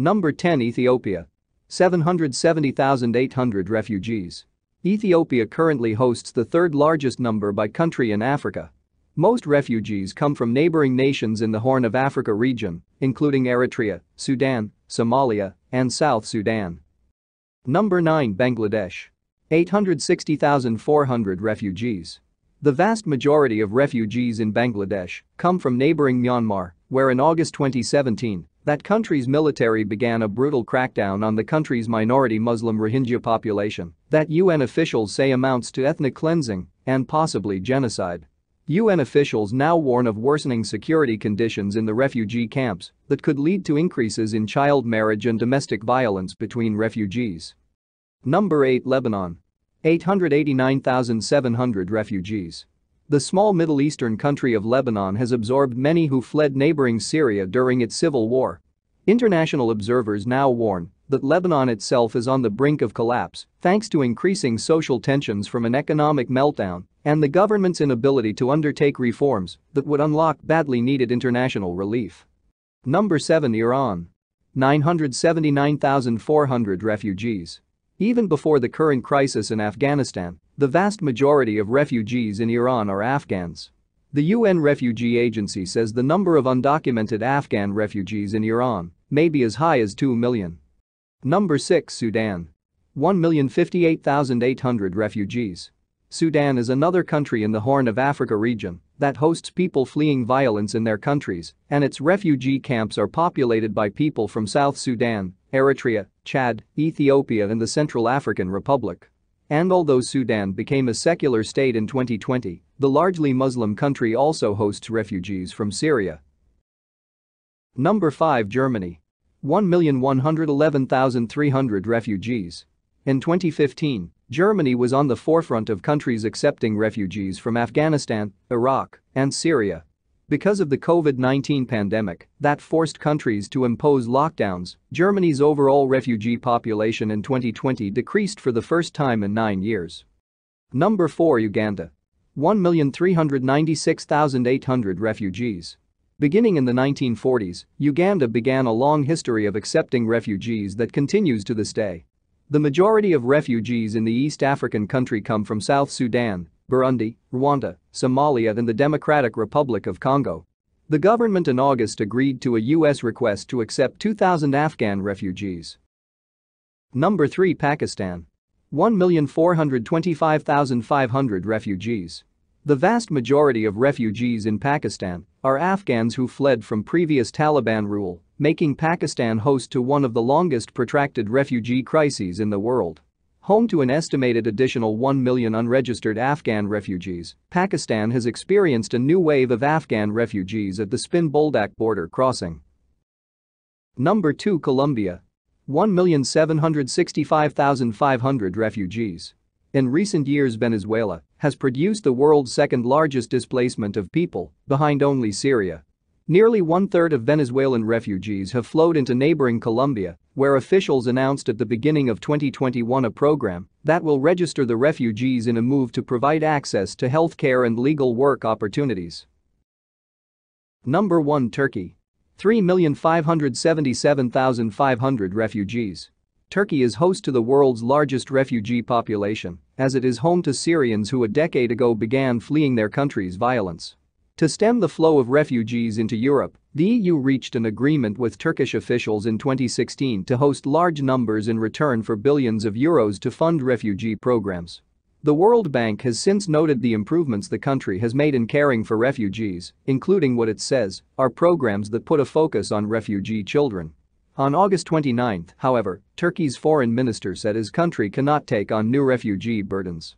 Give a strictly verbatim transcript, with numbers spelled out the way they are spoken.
Number ten. Ethiopia. seven hundred seventy thousand eight hundred refugees. Ethiopia currently hosts the third largest number by country in Africa. Most refugees come from neighboring nations in the Horn of Africa region, including Eritrea, Sudan, Somalia, and South Sudan. Number nine. Bangladesh. eight hundred sixty thousand four hundred refugees. The vast majority of refugees in Bangladesh come from neighboring Myanmar, where in August twenty seventeen, that country's military began a brutal crackdown on the country's minority Muslim Rohingya population that U N officials say amounts to ethnic cleansing and possibly genocide. U N officials now warn of worsening security conditions in the refugee camps that could lead to increases in child marriage and domestic violence between refugees. Number eight. Lebanon. eight hundred eighty-nine thousand seven hundred refugees. The small Middle Eastern country of Lebanon has absorbed many who fled neighboring Syria during its civil war. International observers now warn that Lebanon itself is on the brink of collapse thanks to increasing social tensions from an economic meltdown and the government's inability to undertake reforms that would unlock badly needed international relief. Number seven. Iran. nine hundred seventy-nine thousand four hundred refugees. Even before the current crisis in Afghanistan, the vast majority of refugees in Iran are Afghans. The U N Refugee Agency says the number of undocumented Afghan refugees in Iran may be as high as two million. Number six. Sudan. one million fifty-eight thousand eight hundred refugees. Sudan is another country in the Horn of Africa region that hosts people fleeing violence in their countries, and its refugee camps are populated by people from South Sudan, Eritrea, Chad, Ethiopia, and the Central African Republic. And although Sudan became a secular state in twenty twenty, the largely Muslim country also hosts refugees from Syria. Number five. Germany. one million one hundred eleven thousand three hundred refugees. In twenty fifteen, Germany was on the forefront of countries accepting refugees from Afghanistan, Iraq, and Syria. Because of the COVID nineteen pandemic that forced countries to impose lockdowns, Germany's overall refugee population in twenty twenty decreased for the first time in nine years. Number four. Uganda. one million three hundred ninety-six thousand eight hundred refugees. Beginning in the nineteen forties, Uganda began a long history of accepting refugees that continues to this day. The majority of refugees in the East African country come from South Sudan, Burundi, Rwanda, Somalia, and the Democratic Republic of Congo. The government in August agreed to a U S request to accept two thousand Afghan refugees. Number three. Pakistan. one million four hundred twenty-five thousand five hundred refugees. The vast majority of refugees in Pakistan are Afghans who fled from previous Taliban rule, making Pakistan host to one of the longest protracted refugee crises in the world. Home to an estimated additional one million unregistered Afghan refugees, Pakistan has experienced a new wave of Afghan refugees at the Spin Boldak border crossing. Number two. Colombia. one million seven hundred sixty-five thousand five hundred refugees. In recent years, Venezuela has produced the world's second largest displacement of people, behind only Syria. Nearly one-third of Venezuelan refugees have flowed into neighboring Colombia, where officials announced at the beginning of twenty twenty-one a program that will register the refugees in a move to provide access to health care and legal work opportunities. Number one. Turkey. three million five hundred seventy-seven thousand five hundred refugees. Turkey is host to the world's largest refugee population, as it is home to Syrians who a decade ago began fleeing their country's violence. To stem the flow of refugees into Europe, the E U reached an agreement with Turkish officials in twenty sixteen to host large numbers in return for billions of euros to fund refugee programs. The World Bank has since noted the improvements the country has made in caring for refugees, including what it says are programs that put a focus on refugee children. On August twenty-ninth, however, Turkey's foreign minister said his country cannot take on new refugee burdens.